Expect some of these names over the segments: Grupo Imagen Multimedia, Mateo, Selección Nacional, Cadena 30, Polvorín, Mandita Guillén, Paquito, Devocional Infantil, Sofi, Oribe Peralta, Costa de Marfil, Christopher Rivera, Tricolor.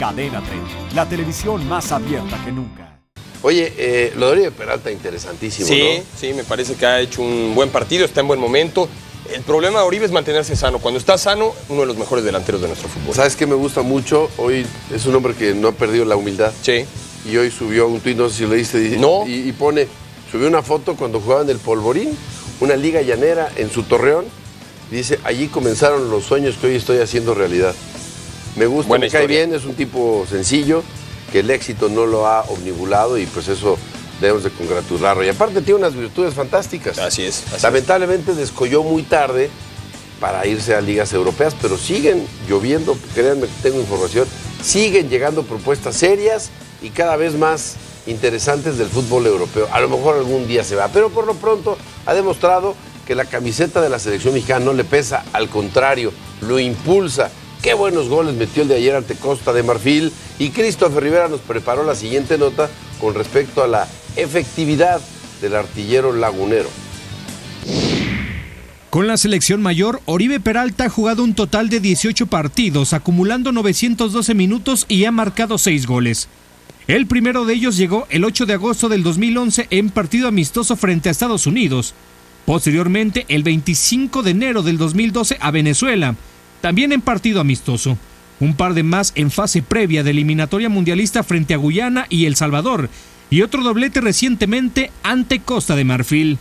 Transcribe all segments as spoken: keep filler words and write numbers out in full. Cadena treinta, la televisión más abierta que nunca. Oye, eh, lo de Oribe Peralta interesantísimo, sí, ¿no? Sí, me parece que ha hecho un buen partido, está en buen momento. El problema de Oribe es mantenerse sano. Cuando está sano, uno de los mejores delanteros de nuestro fútbol. ¿Sabes qué me gusta mucho? Hoy es un hombre que no ha perdido la humildad. Sí. Y hoy subió un tuit, no sé si lo leíste. No. Y, y pone, subió una foto cuando jugaban el Polvorín, una liga llanera en su Torreón. Dice, allí comenzaron los sueños que hoy estoy haciendo realidad. Me gusta, buena me historia. Cae bien, es un tipo sencillo, que el éxito no lo ha omnibulado y pues eso debemos de congratularlo. Y aparte tiene unas virtudes fantásticas. Así es. Así Lamentablemente es. Descolló muy tarde para irse a ligas europeas, pero siguen lloviendo, créanme que tengo información, siguen llegando propuestas serias y cada vez más interesantes del fútbol europeo. A lo mejor algún día se va, pero por lo pronto ha demostrado que la camiseta de la selección mexicana no le pesa, al contrario, lo impulsa. Qué buenos goles metió el de ayer ante Costa de Marfil. Y Christopher Rivera nos preparó la siguiente nota con respecto a la efectividad del artillero lagunero. Con la selección mayor, Oribe Peralta ha jugado un total de dieciocho partidos, acumulando novecientos doce minutos y ha marcado seis goles. El primero de ellos llegó el ocho de agosto del dos mil once en partido amistoso frente a Estados Unidos. Posteriormente, el veinticinco de enero del dos mil doce a Venezuela, también en partido amistoso. Un par de más en fase previa de eliminatoria mundialista frente a Guyana y El Salvador, y otro doblete recientemente ante Costa de Marfil.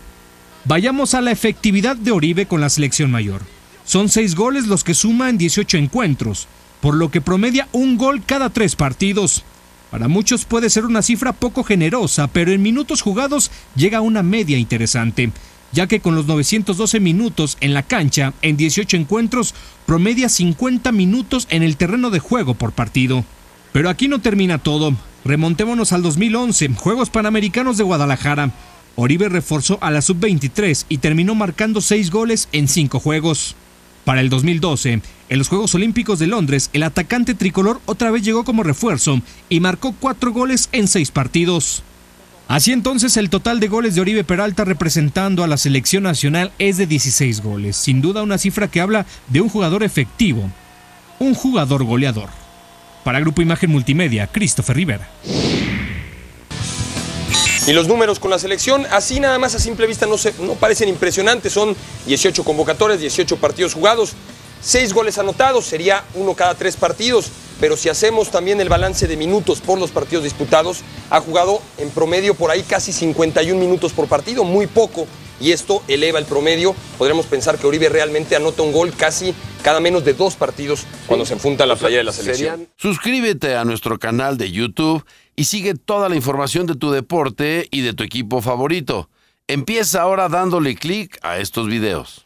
Vayamos a la efectividad de Oribe con la selección mayor. Son seis goles los que suma en dieciocho encuentros, por lo que promedia un gol cada tres partidos. Para muchos puede ser una cifra poco generosa, pero en minutos jugados llega a una media interesante, ya que con los novecientos doce minutos en la cancha, en dieciocho encuentros, promedia cincuenta minutos en el terreno de juego por partido. Pero aquí no termina todo. Remontémonos al dos mil once, Juegos Panamericanos de Guadalajara. Oribe reforzó a la sub veintitrés y terminó marcando seis goles en cinco juegos. Para el dos mil doce, en los Juegos Olímpicos de Londres, el atacante tricolor otra vez llegó como refuerzo y marcó cuatro goles en seis partidos. Así entonces, el total de goles de Oribe Peralta representando a la selección nacional es de dieciséis goles. Sin duda una cifra que habla de un jugador efectivo, un jugador goleador. Para Grupo Imagen Multimedia, Christopher Rivera. Y los números con la selección, así nada más a simple vista no, se, no parecen impresionantes. Son dieciocho convocatorias, dieciocho partidos jugados, seis goles anotados, sería uno cada tres partidos. Pero si hacemos también el balance de minutos por los partidos disputados, ha jugado en promedio por ahí casi cincuenta y un minutos por partido, muy poco, y esto eleva el promedio. Podríamos pensar que Oribe realmente anota un gol casi cada menos de dos partidos cuando se enfrenta a la playa de la selección. Suscríbete a nuestro canal de YouTube y sigue toda la información de tu deporte y de tu equipo favorito. Empieza ahora dándole clic a estos videos.